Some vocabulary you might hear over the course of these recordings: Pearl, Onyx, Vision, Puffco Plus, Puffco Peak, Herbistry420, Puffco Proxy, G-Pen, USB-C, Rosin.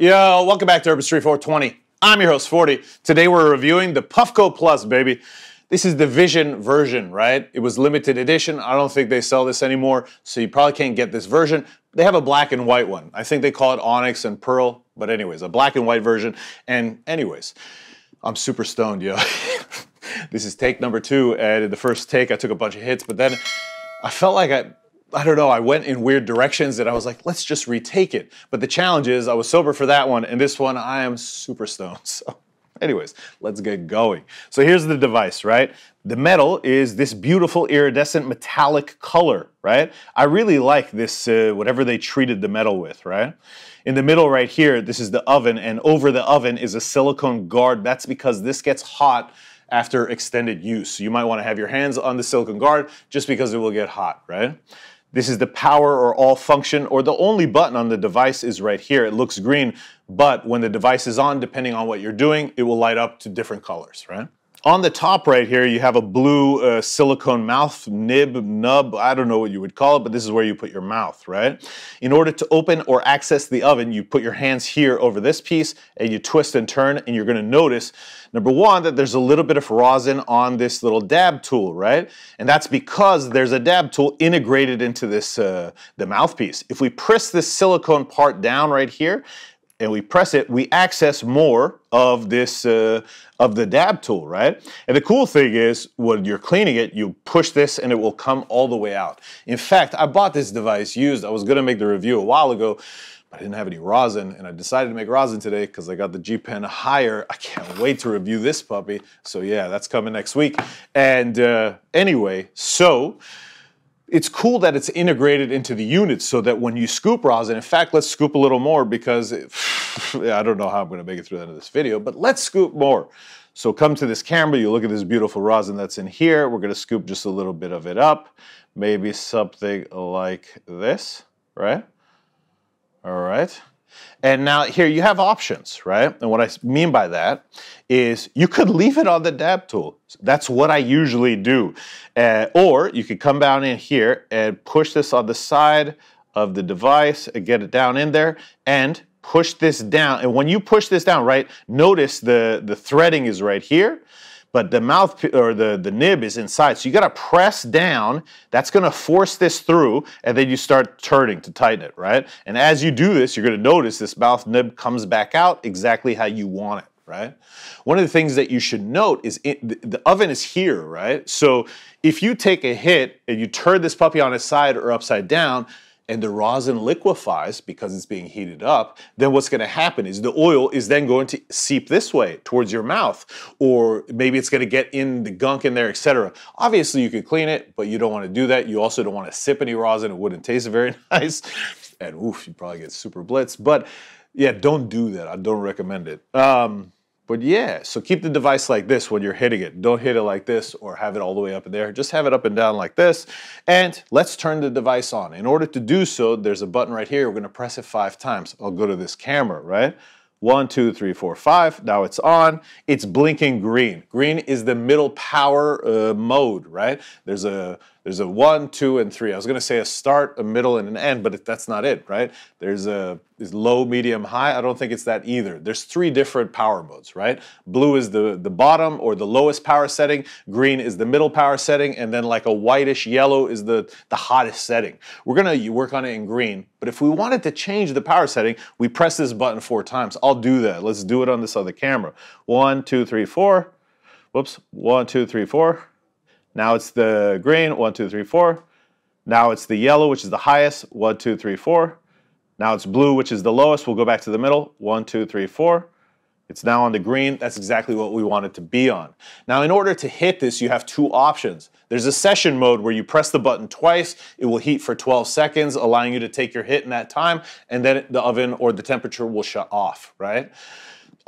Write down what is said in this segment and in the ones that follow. Yo, welcome back to Herbistry420. I'm your host, 40. Today we're reviewing the Puffco Plus, baby. This is the Vision version, right? It was limited edition. I don't think they sell this anymore, so you probably can't get this version. They have a black and white one. I think they call it Onyx and Pearl, but anyways, a black and white version. And anyways, I'm super stoned, yo. This is take number 2, and in the first take I took a bunch of hits, but then I felt like I don't know, I went in weird directions that I was like, let's just retake it. But the challenge is I was sober for that one, and this one I am super stoned. So anyways, let's get going. So here's the device, right? The metal is this beautiful iridescent metallic color, right? I really like this, whatever they treated the metal with, right? In the middle right here, this is the oven, and over the oven is a silicone guard. That's because this gets hot after extended use. You might want to have your hands on the silicone guard just because it will get hot, right? This is the power or all function, or the only button on the device is right here. It looks green, but when the device is on, depending on what you're doing, it will light up to different colors, right? On the top right here, you have a blue silicone mouth, nub, I don't know what you would call it, but this is where you put your mouth, right? In order to open or access the oven, you put your hands here over this piece, and you twist and turn, and you're gonna notice, number one, that there's a little bit of rosin on this little dab tool, right? And that's because there's a dab tool integrated into this, the mouthpiece. If we press this silicone part down right here, and we press it, we access more of this, of the dab tool, right? And the cool thing is, when you're cleaning it, you push this and it will come all the way out. In fact, I bought this device used. I was gonna make the review a while ago, but I didn't have any rosin, and I decided to make rosin today because I got the G-Pen higher. I can't wait to review this puppy. So yeah, that's coming next week. And anyway, so, it's cool that it's integrated into the unit so that when you scoop rosin, in fact, let's scoop a little more because I don't know how I'm gonna make it through the end of this video, but let's scoop more. So come to this camera, you look at this beautiful rosin that's in here. We're gonna scoop just a little bit of it up, maybe something like this, right? All right. And now here you have options, right? And what I mean by that is you could leave it on the dab tool. That's what I usually do. Or you could come down in here and push this on the side of the device and get it down in there and push this down. And when you push this down, right, notice the threading is right here, but the mouth or the nib is inside. So you gotta press down, that's gonna force this through, and then you start turning to tighten it, right? And as you do this, you're gonna notice this mouth nib comes back out exactly how you want it, right? One of the things that you should note is the oven is here, right? So if you take a hit and you turn this puppy on its side or upside down, and the rosin liquefies because it's being heated up, then what's gonna happen is the oil is then going to seep this way towards your mouth, or maybe it's gonna get in the gunk in there, etc. Obviously you can clean it, but you don't wanna do that. You also don't wanna sip any rosin, it wouldn't taste very nice. And oof, you probably get super blitzed. But yeah, don't do that, I don't recommend it. But yeah, so keep the device like this when you're hitting it. Don't hit it like this or have it all the way up in there. Just have it up and down like this. And let's turn the device on. In order to do so, there's a button right here. We're gonna press it 5 times. I'll go to this camera, right? 1, 2, 3, 4, 5. Now it's on. It's blinking green. Green is the middle power mode, right? There's a 1, 2, and 3. I was gonna say a start, a middle, and an end, but that's not it, right? There's is low, medium, high. I don't think it's that either. There's 3 different power modes, right? Blue is the bottom or the lowest power setting. Green is the middle power setting, and then like a whitish yellow is the hottest setting. We're gonna work on it in green, but if we wanted to change the power setting, we press this button 4 times. I'll do that. Let's do it on this other camera. 1, 2, 3, 4. Whoops. 1, 2, 3, 4. Now it's the green, 1, 2, 3, 4. Now it's the yellow, which is the highest, 1, 2, 3, 4. Now it's blue, which is the lowest. We'll go back to the middle, 1, 2, 3, 4. It's now on the green. That's exactly what we want it to be on. Now in order to hit this, you have 2 options. There's a session mode where you press the button twice. It will heat for 12 seconds, allowing you to take your hit in that time, and then the oven or the temperature will shut off, right?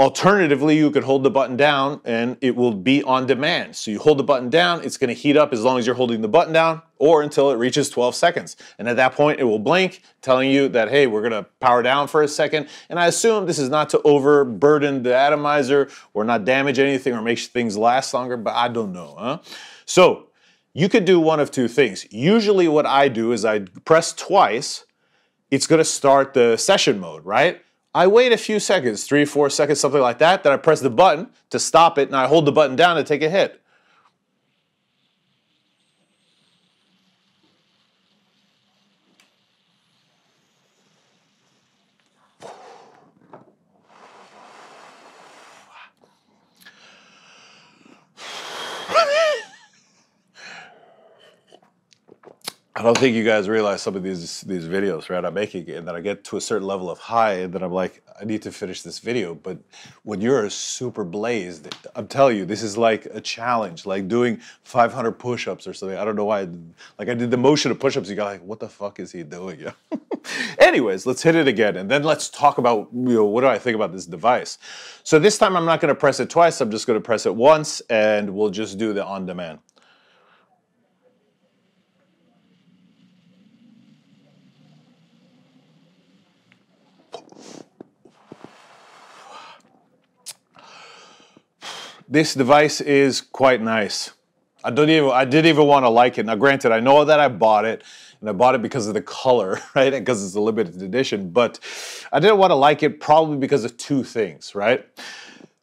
Alternatively, you could hold the button down and it will be on demand. So you hold the button down, it's gonna heat up as long as you're holding the button down or until it reaches 12 seconds. And at that point, it will blink, telling you that, hey, we're gonna power down for a second. And I assume this is not to overburden the atomizer or not damage anything or make things last longer, but I don't know, huh? So you could do one of 2 things. Usually what I do is I press twice, it's gonna start the session mode, right? I wait a few seconds, 3-4 seconds, something like that, then I press the button to stop it, and I hold the button down to take a hit. I don't think you guys realize some of these videos, right? I'm making it, and then I get to a certain level of high, and then I'm like, I need to finish this video. But when you're super blazed, I'm telling you, this is like a challenge, like doing 500 push-ups or something. I don't know why. Like I did the motion of push-ups. You got like, what the fuck is he doing? Yeah. Anyways, let's hit it again, and then let's talk about, you know, what do I think about this device? So this time I'm not going to press it twice. I'm just going to press it once, and we'll just do the on-demand. This device is quite nice. I didn't even want to like it. Now granted, I know that I bought it, and I bought it because of the color, right? And because it's a limited edition, but I didn't want to like it probably because of two things, right?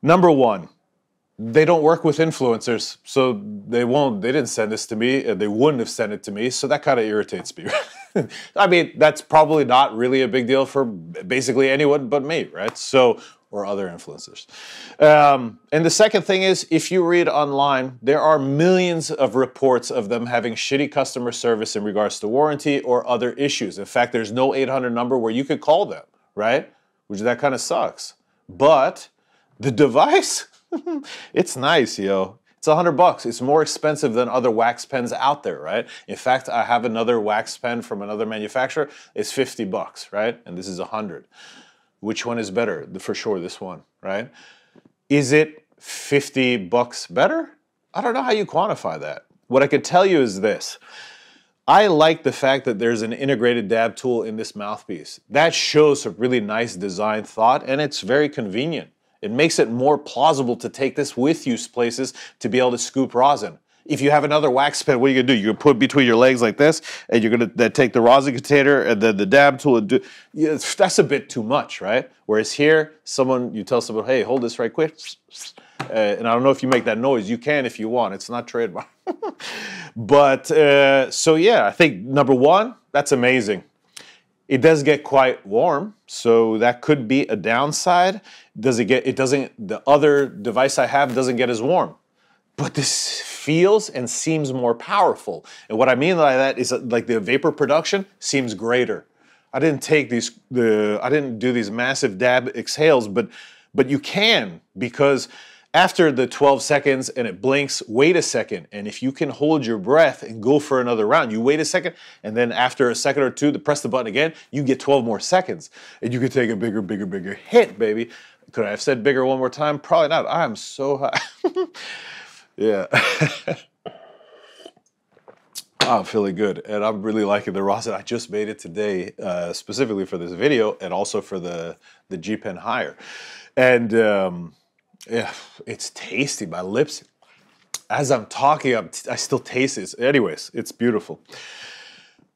Number one, they don't work with influencers, so they didn't send this to me, and they wouldn't have sent it to me, so that kind of irritates me. I mean, that's probably not really a big deal for basically anyone but me, right? So, or other influencers. And the second thing is, if you read online, there are millions of reports of them having shitty customer service in regards to warranty or other issues. In fact, there's no 800 number where you could call them, right? Which that kind of sucks. But the device, it's nice, yo. It's $100. It's more expensive than other wax pens out there, right? In fact, I have another wax pen from another manufacturer. It's $50, right? And this is $100. Which one is better? For sure, this one, right? Is it $50 better? I don't know how you quantify that. What I could tell you is this. I like the fact that there's an integrated dab tool in this mouthpiece. That shows a really nice design thought, and it's very convenient. It makes it more plausible to take this with you places to be able to scoop rosin. If you have another wax pen, what are you gonna do? You're gonna put it between your legs like this, and you're gonna then take the rosin container and then the dab tool and do. Yeah, that's a bit too much, right? Whereas here, you tell someone, hey, hold this right quick. And I don't know if you make that noise. You can if you want. It's not trademark. But so yeah, I think number one, that's amazing. It does get quite warm, so that could be a downside. The other device I have doesn't get as warm. But this feels and seems more powerful. And what I mean by that is like the vapor production seems greater. I didn't do these massive dab exhales, but you can, because after the 12 seconds and it blinks, wait a second. And if you can hold your breath and go for another round, you wait a second, and then after a second or two to press the button again, you get 12 more seconds. And you can take a bigger, bigger, bigger hit, baby. Could I have said bigger one more time? Probably not. I'm so high. Yeah. I'm feeling good, and I'm really liking the rosin. I just made it today specifically for this video and also for the G-Pen higher. And yeah, it's tasty. My lips, as I'm talking, I still taste it. Anyways, it's beautiful.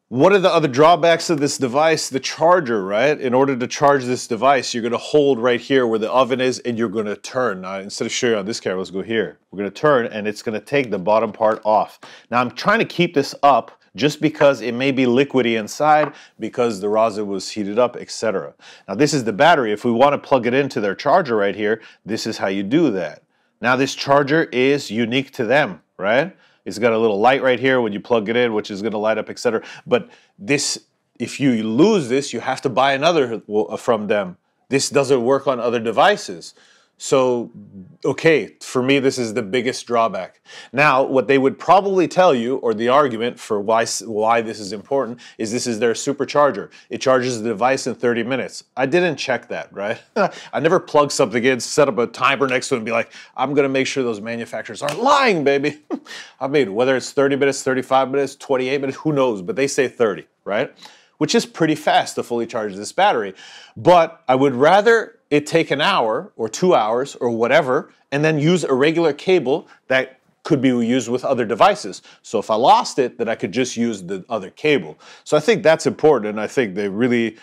What are the other drawbacks of this device? The charger, right? In order to charge this device, you're gonna hold right here where the oven is, and you're gonna turn. Now, instead of showing you on this camera, let's go here. We're gonna turn, and it's gonna take the bottom part off. Now, I'm trying to keep this up just because it may be liquidy inside because the rosin was heated up, etc. Now, this is the battery. If we wanna plug it into their charger right here, this is how you do that. Now, this charger is unique to them, right? It's got a little light right here when you plug it in, which is going to light up, etc. But this, if you lose this, you have to buy another from them. This doesn't work on other devices. So, okay, for me, this is the biggest drawback. Now, what they would probably tell you, or the argument for why this is important, is this is their supercharger. It charges the device in 30 minutes. I didn't check that, right? I never plug something in, set up a timer next to it, and be like, I'm gonna make sure those manufacturers aren't lying, baby. I mean, whether it's 30 minutes, 35 minutes, 28 minutes, who knows, but they say 30, right? Which is pretty fast to fully charge this battery. But I would rather it take an hour or 2 hours or whatever, and then use a regular cable that could be used with other devices. So if I lost it, then I could just use the other cable. So I think that's important, and I think they really,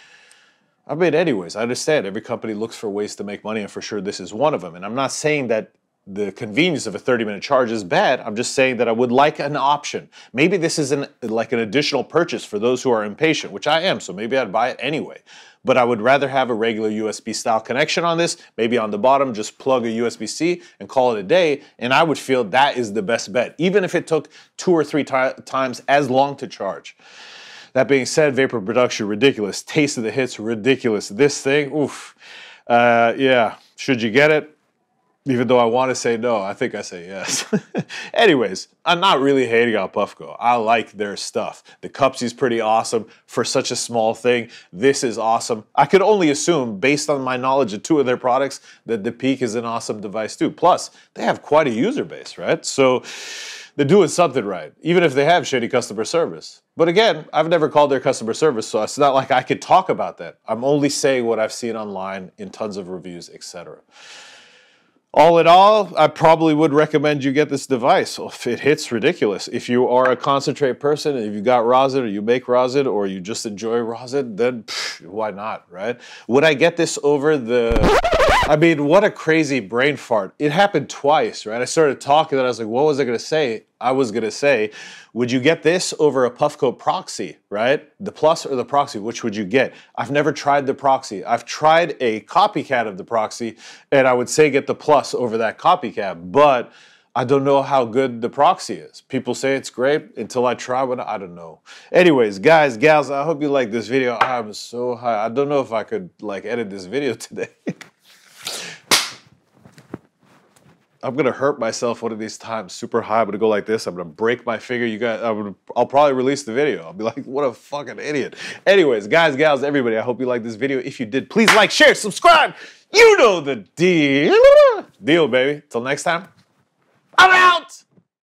I mean, anyways, I understand every company looks for ways to make money, and for sure this is one of them. And I'm not saying that the convenience of a 30-minute charge is bad. I'm just saying that I would like an option. Maybe this is like an additional purchase for those who are impatient, which I am, so maybe I'd buy it anyway. But I would rather have a regular USB style connection on this, maybe on the bottom, just plug a USB-C and call it a day, and I would feel that is the best bet, even if it took 2 or 3 times as long to charge. That being said, vapor production, ridiculous. Taste of the hits, ridiculous. This thing, oof. Yeah, should you get it? Even though I want to say no, I think I say yes. Anyways, I'm not really hating on Puffco. I like their stuff. The Cupsy's pretty awesome for such a small thing. This is awesome. I could only assume, based on my knowledge of 2 of their products, that the Peak is an awesome device too. Plus, they have quite a user base, right? So they're doing something right, even if they have shitty customer service. But again, I've never called their customer service, so it's not like I could talk about that. I'm only saying what I've seen online in tons of reviews, etc. All in all, I probably would recommend you get this device. It hits ridiculous. If you are a concentrate person, if you got rosin, or you make rosin, or you just enjoy rosin, then pff, why not, right? Would I get this over the... I mean, what a crazy brain fart. It happened twice, right? I started talking and I was like, what was I going to say? I was going to say, would you get this over a Puffco Proxy, right? The Plus or the Proxy, which would you get? I've never tried the Proxy. I've tried a copycat of the Proxy, and I would say get the Plus over that copycat, but I don't know how good the Proxy is. People say it's great until I try one, I don't know. Anyways, guys, gals, I hope you liked this video. I'm so high. I don't know if I could like edit this video today. I'm gonna hurt myself one of these times, super high. I'm gonna go like this. I'm gonna break my finger. You guys, I'll probably release the video. I'll be like, what a fucking idiot. Anyways, guys, gals, everybody, I hope you liked this video. If you did, please like, share, subscribe. You know the deal, baby. Till next time, I'm out.